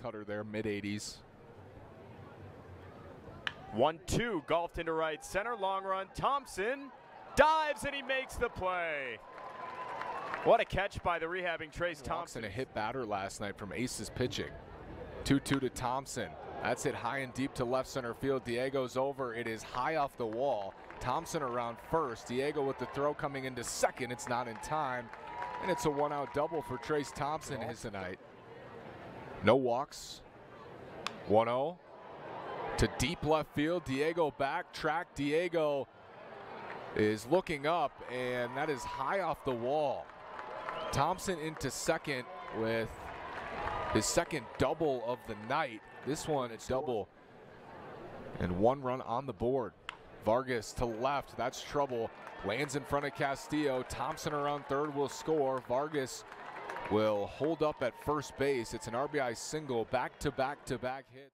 cutter there, mid-80s. 1-2, golfed into right center, long run. Thompson dives and he makes the play. What a catch by the rehabbing Trayce Thompson. A hit batter last night from Aces pitching. 2-2 to Thompson. That's it high and deep to left center field. Diego's over. It is high off the wall. Thompson around first. Diego with the throw coming into second. It's not in time. And it's a one-out double for Trayce Thompson his tonight. No walks. 1-0 to deep left field. Diego back track. Diego is looking up, and that is high off the wall. Thompson into second with his second double of the night. This one, it's double and one run on the board. Vargas to left, that's trouble. Lands in front of Castillo. Thompson around third will score. Vargas will hold up at first base. It's an RBI single, back-to-back-to-back hits.